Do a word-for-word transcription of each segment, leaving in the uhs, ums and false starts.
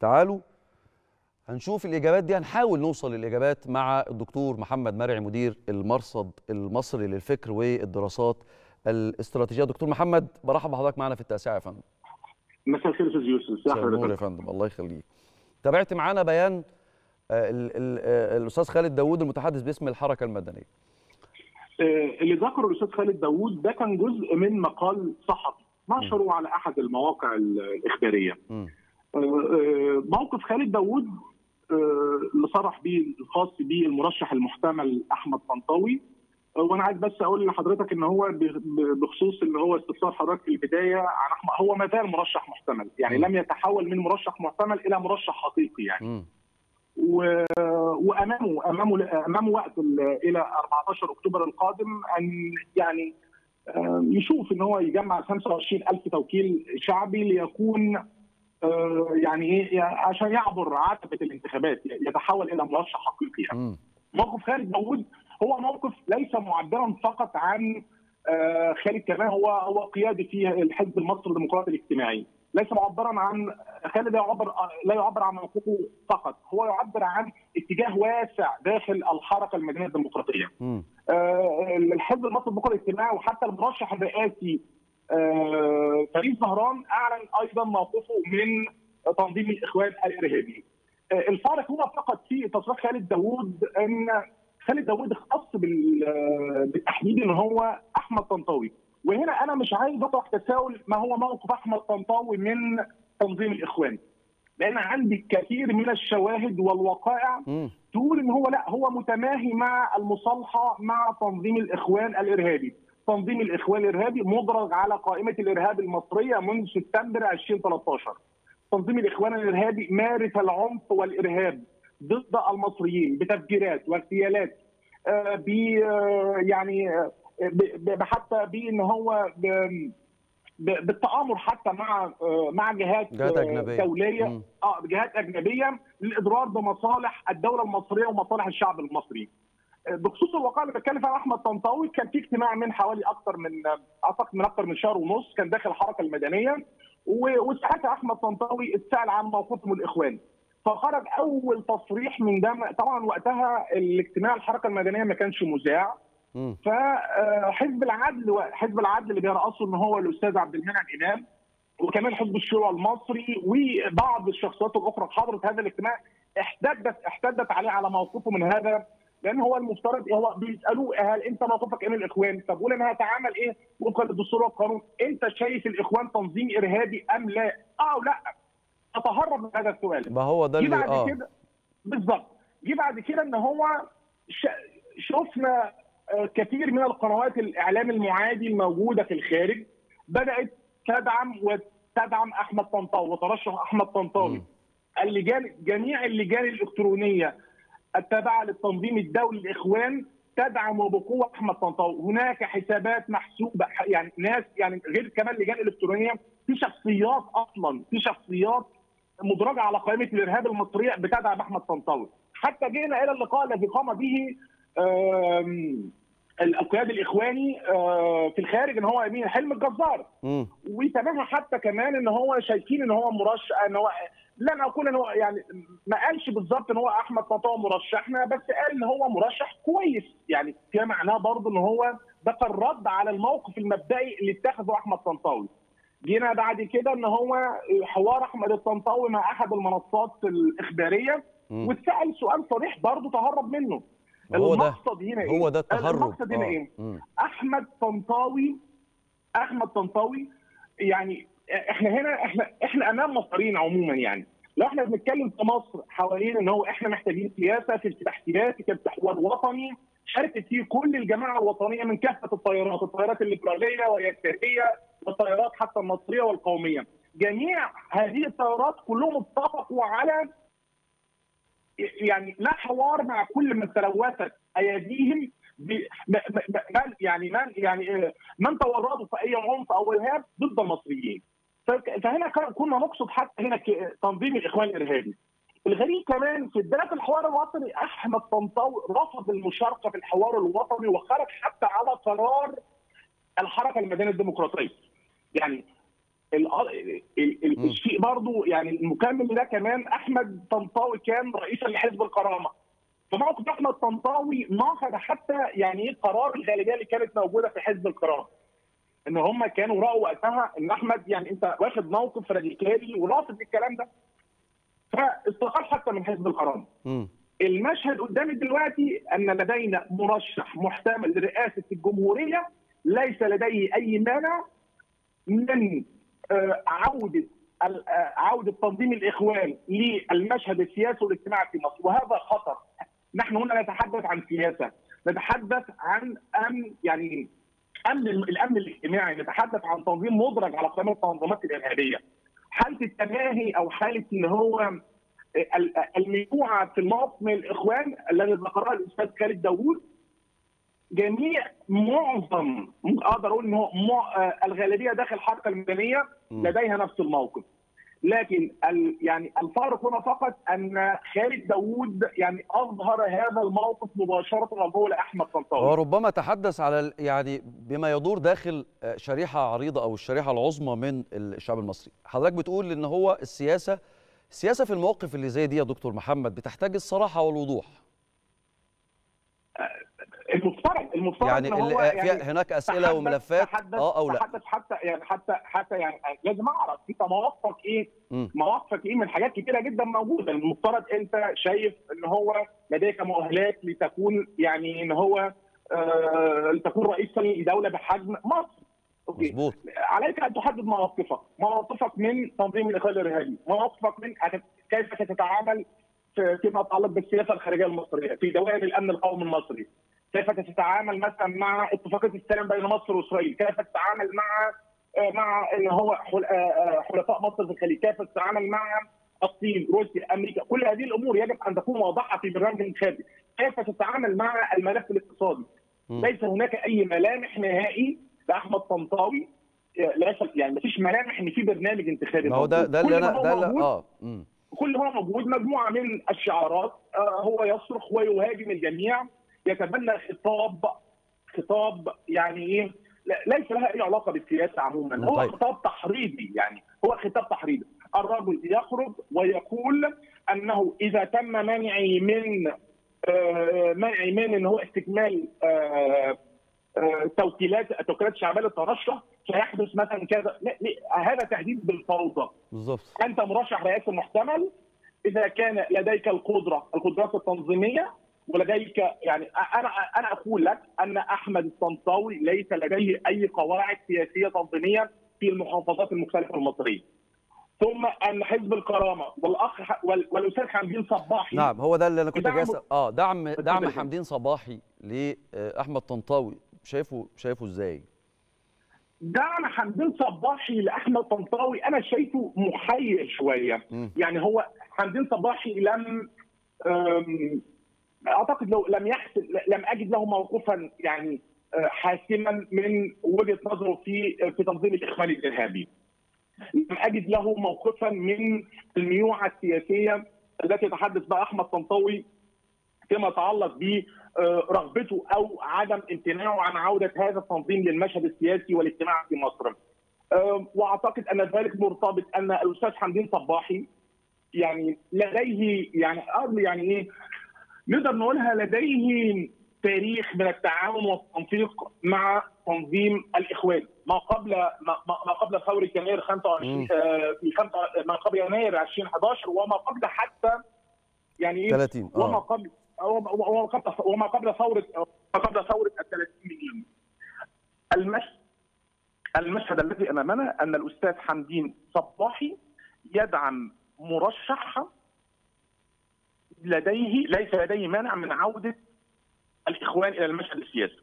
تعالوا هنشوف الإجابات دي، هنحاول نوصل للإجابات مع الدكتور محمد مرعي مدير المرصد المصري للفكر والدراسات الاستراتيجية. دكتور محمد، برحب بحضرتك معنا في التاسعة يا فندم. مساء الخير أستاذ يوسف. مساء النور يا فندم، الله يخليك. تابعت معانا بيان الأستاذ خالد داوود المتحدث باسم الحركة المدنية. اللي ذكره الأستاذ خالد داوود ده كان جزء من مقال صحفي نشره على أحد المواقع الإخبارية. م. موقف خالد داوود اللي صرح بيه الخاص بيه المرشح المحتمل أحمد طنطاوي، وانا عايز بس اقول لحضرتك ان هو بخصوص اللي هو استفسار حضرتك في البدايه عن احمد، هو ما زال مرشح محتمل، يعني م. لم يتحول من مرشح محتمل الى مرشح حقيقي يعني. و... وامامه امامه امامه وقت الى أربعة عشر أكتوبر القادم ان يعني يشوف ان هو يجمع خمسة وعشرين ألف توكيل شعبي ليكون يعني ايه عشان يعبر عتبه الانتخابات، يتحول الى مرشح حقيقي يعني. موقف خالد داوود هو موقف ليس معبرا فقط عن خالد، كمان هو هو قيادي في الحزب المصري الديمقراطي الاجتماعي، ليس معبرا عن خالد، لا يعبر لا يعبر عن موقفه فقط، هو يعبر عن اتجاه واسع داخل الحركه المدنيه الديمقراطيه. الحزب المصري الديمقراطي الاجتماعي وحتى المرشح الرئاسي فريد زهران اعلن ايضا موقفه من تنظيم الاخوان الارهابي. الفارق هنا فقط في تصريح خالد داوود ان خالد داوود اختص بالتحديد ان هو احمد طنطاوي، وهنا انا مش عايز اطرح تساؤل ما هو موقف احمد طنطاوي من تنظيم الاخوان، لان عندي كثير من الشواهد والوقائع تقول ان هو لا، هو متماهي مع المصالحه مع تنظيم الاخوان الارهابي. تنظيم الاخوان الارهابي مدرج على قائمه الارهاب المصريه منذ سبتمبر ألفين وثلاثة عشر. تنظيم الاخوان الارهابي مارس العنف والارهاب ضد المصريين بتفجيرات واغتيالات، ب يعني حتى بان هو بالتآمر حتى مع مع جهات دوليه، اه جهات اجنبيه للاضرار بمصالح الدوله المصريه ومصالح الشعب المصري. بخصوص الوقائع اللي بتكلم عنها احمد طنطاوي، كان في اجتماع من حوالي اكثر من اعتقد من اكثر من شهر ونص كان داخل الحركه المدنيه، وساعتها احمد طنطاوي اتسال عن موقفهم الاخوان، فخرج اول تصريح من ده. طبعا وقتها الاجتماع الحركه المدنيه ما كانش مذاع، فحزب العدل حزب العدل اللي بيرأسه ان هو الاستاذ عبد المنعم إمام، وكمان حزب الشيوعي المصري وبعض الشخصيات الاخرى حضرت هذا الاجتماع، احتدت احتدت عليه على موقفه من هذا، لان هو المفترض هو بيسالوه هل انت موقفك ايه من الاخوان؟ طب قول انا هتعامل ايه وفقا للدستور والقانون؟ انت شايف الاخوان تنظيم ارهابي ام لا؟ اه لا، اتهرب من هذا السؤال. ما هو ده اللي بعد آه. كده بالظبط. جه بعد كده ان هو ش... شفنا كثير من القنوات الاعلام المعادي الموجوده في الخارج بدات تدعم وتدعم احمد طنطاوي وترشح احمد طنطاوي. اللجان جميع اللجان الالكترونيه التابعه للتنظيم الدولي الاخوان تدعم وبقوه احمد طنطاوي. هناك حسابات محسوبه يعني ناس، يعني غير كمان لجان الكترونيه، في شخصيات اصلا في شخصيات مدرجه على قائمه الارهاب المصريه بتدعم احمد طنطاوي. حتى جينا الى اللقاء الذي قام به القيادي الاخواني في الخارج ان هو أمين حلم الجزار، وتمامها حتى كمان ان هو شايفين ان هو مرشح، ان هو لن اقول ان هو يعني ما قالش بالظبط ان هو احمد طنطاوي مرشحنا، بس قال ان هو مرشح كويس، يعني في معناه برضه ان هو ده كان رد على الموقف المبدئي اللي اتخذه احمد طنطاوي. جينا بعد كده ان هو حوار احمد الطنطاوي مع احد المنصات الاخباريه واتسال سؤال صريح برضه تهرب منه. هو ده المقصد هنا ايه؟ هو ده التهرب. المقصد هنا آه. ايه؟ احمد طنطاوي احمد طنطاوي يعني احنا هنا احنا احنا امام مصريين عموما، يعني لو احنا بنتكلم في مصر حوالين ان هو احنا محتاجين سياسه في التحديات، كان حوار وطني شاركت فيه كل الجماعه الوطنيه من كافه التيارات، التيارات الليبراليه واليساريه والتيارات حتى المصريه والقوميه، جميع هذه التيارات كلهم اتفقوا على يعني لا حوار مع كل من تلوثت ايديهم بل يعني من يعني من تورطوا في اي عنف او ارهاب ضد المصريين. فهنا كنا نقصد حتى هنا تنظيم الاخوان الارهابي. الغريب كمان في بدايه الحوار الوطني احمد طنطاوي رفض المشاركه في الحوار الوطني وخرج حتى على قرار الحركه المدنيه الديمقراطيه. يعني الشيء برضه يعني المكمل ده كمان احمد طنطاوي كان رئيسا لحزب الكرامه. فموقف احمد طنطاوي ناقض حتى يعني قرار الغالبيه اللي كانت موجوده في حزب الكرامه. ان هم كانوا راوا وقتها ان احمد يعني انت واخد موقف راديكالي ورافض للكلام ده. فاستقال حتى من حزب الكرامه. المشهد قدامي دلوقتي ان لدينا مرشح محتمل لرئاسه الجمهوريه ليس لديه اي مانع من عوده عوده تنظيم الاخوان للمشهد السياسي والاجتماعي في مصر، وهذا خطر. نحن هنا نتحدث عن سياسه، نتحدث عن امن يعني امن الامن الاجتماعي، نتحدث عن تنظيم مدرج على قائمه التنظيمات الارهابيه. حاله التماهي او حاله ان هو المجموعه في الموقف من الاخوان الذي ذكرها الاستاذ خالد داوود، جميع معظم اقدر اقول ان هو الغالبيه داخل الحركه المدنيه لديها نفس الموقف. لكن يعني الفارق هنا فقط ان خالد داوود يعني اظهر هذا الموقف مباشره وهو لاحمد طنطاوي. وربما تحدث على يعني بما يدور داخل شريحه عريضه او الشريحه العظمى من الشعب المصري. حضرتك بتقول ان هو السياسه السياسه في المواقف اللي زي دي يا دكتور محمد بتحتاج الصراحه والوضوح. المفترض المفترض يعني, هو يعني هناك اسئله وملفات اه او لا حتى حتى يعني حتى حتى يعني لازم اعرف انت مواقفك ايه، مواقفك ايه من حاجات كتيره جدا موجوده. المفترض انت شايف ان هو لديك مؤهلات لتكون يعني ان هو آه لتكون رئيسا لدوله بحجم مصر. اوكي مظبوط. عليك ان تحدد مواقفك، مواقفك من تنظيم الاخوان الارهابي، مواقفك من كيف تتعامل فيما يتعلق بالسياسه الخارجيه المصريه في دوائر الامن القومي المصري، كيف تتعامل مثلا مع اتفاقيه السلام بين مصر واسرائيل، كيف تتعامل مع مع ان هو حلفاء مصر في الخليج، كيف تتعامل مع الصين، روسيا، امريكا. كل هذه الامور يجب ان تكون واضحه في برنامج انتخابي. كيف تتعامل مع الملف الاقتصادي؟ ليس هناك اي ملامح نهائي لاحمد طنطاوي، ليس يعني مفيش ملامح ان في برنامج انتخابي. ما هو ده ده اللي انا ده اه كل هو موجود مجموعه من الشعارات، هو يصرخ ويهاجم الجميع، يتبنى خطاب خطاب يعني ايه ليس لها اي علاقه بالسياسه عموما. هو طيب. خطاب تحريضي، يعني هو خطاب تحريضي. الرجل يخرج ويقول انه اذا تم منعي من آه منعي من ان هو استكمال آه آه توكيلات توكيلات شعبيه للترشح سيحدث مثلا كذا. هذا تهديد بالفوضى بالظبط. انت مرشح رئاسي محتمل اذا كان لديك القدره القدرات التنظيميه ولديك يعني انا انا اقول لك ان احمد الطنطاوي ليس لديه اي قواعد سياسيه تنظيميه في المحافظات المختلفه المصريه. ثم ان حزب الكرامه والاخ والاستاذ حمدين صباحي، نعم هو ده اللي انا كنت جاي اه دعم دعم حمدين صباحي لاحمد طنطاوي، شايفه شايفه ازاي؟ دعم حمدين صباحي لاحمد طنطاوي انا شايفه محير شويه. م. يعني هو حمدين صباحي لم اعتقد لو لم يحسن لم اجد له موقفا يعني حاسما من وجهه نظره في في تنظيم الاخوان الارهابي. لم اجد له موقفا من الميوعه السياسيه التي يتحدث بها احمد طنطاوي فيما يتعلق برغبته او عدم امتناعه عن عوده هذا التنظيم للمشهد السياسي والاجتماعي في مصر. واعتقد ان ذلك مرتبط ان الاستاذ حمدين صباحي يعني لديه يعني يعني ايه نقدر نقولها لديه تاريخ من التعاون والتنسيق مع تنظيم الاخوان ما قبل ما قبل ثوره يناير خمسة وعشرين في ما قبل يناير ألفين وأحد عشر وما قبل حتى يعني ثلاثين وما آه. قبل وما قبل وما قبل ثوره ما قبل ثوره ال ثلاثين مليون. المشهد المشهد الذي امامنا ان الاستاذ حمدين صباحي يدعم مرشح لديه ليس لديه مانع من عودة الإخوان إلى المشهد السياسي.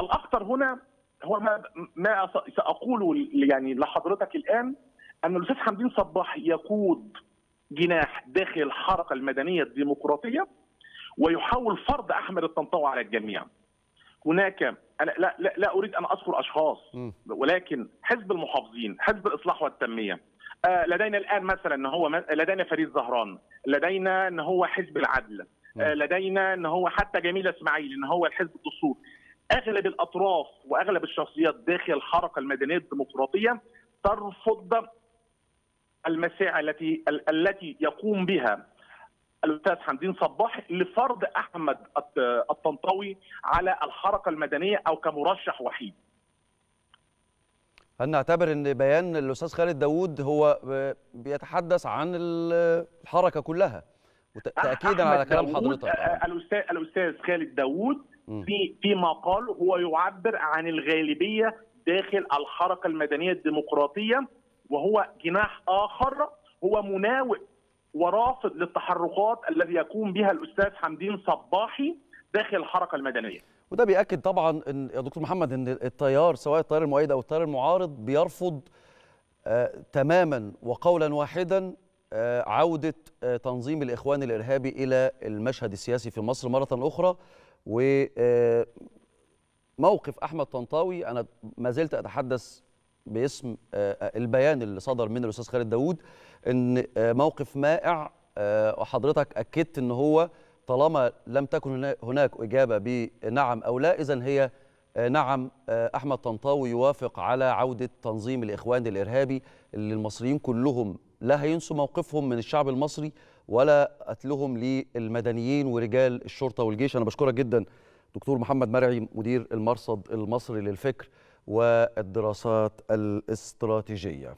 الأخطر هنا هو ما, ما سأقوله يعني لحضرتك الآن أن الأستاذ حمدين صباحي يقود جناح داخل الحركة المدنية الديمقراطية ويحاول فرض أحمد الطنطاوي على الجميع. هناك أنا لا, لا, لا أريد أن أذكر أشخاص ولكن حزب المحافظين، حزب الإصلاح والتنمية، لدينا الآن مثلا ان هو لدينا فريد زهران، لدينا ان هو حزب العدل، لدينا ان هو حتى جميل إسماعيل ان هو الحزب الدستوري. اغلب الاطراف واغلب الشخصيات داخل الحركة المدنية الديمقراطية ترفض المساعي التي التي يقوم بها الاستاذ حمدين صباحي لفرض احمد الطنطاوي على الحركه المدنيه او كمرشح وحيد. هل نعتبر ان بيان الاستاذ خالد داوود هو بيتحدث عن الحركه كلها تاكيدا على كلام حضرتك؟ الاستاذ الاستاذ خالد داوود في فيما قال هو يعبر عن الغالبيه داخل الحركه المدنيه الديمقراطيه، وهو جناح اخر هو مناوئ ورافض للتحركات الذي يقوم بها الاستاذ حمدين صباحي داخل الحركه المدنيه. وده بيأكد طبعا ان يا دكتور محمد ان التيار سواء التيار المؤيد او التيار المعارض بيرفض آه تماما وقولا واحدا آه عوده آه تنظيم الاخوان الارهابي الى المشهد السياسي في مصر مره اخرى. وموقف احمد طنطاوي، انا ما زلت اتحدث باسم البيان اللي صدر من الاستاذ خالد داوود، ان موقف مائع، وحضرتك اكدت ان هو طالما لم تكن هناك اجابه بنعم او لا، اذا هي نعم، احمد طنطاوي يوافق على عوده تنظيم الاخوان الارهابي اللي المصريين كلهم لا هينسوا موقفهم من الشعب المصري ولا قتلهم للمدنيين ورجال الشرطه والجيش. انا بشكرك جدا دكتور محمد مرعي مدير المرصد المصري للفكر والدراسات الاستراتيجية.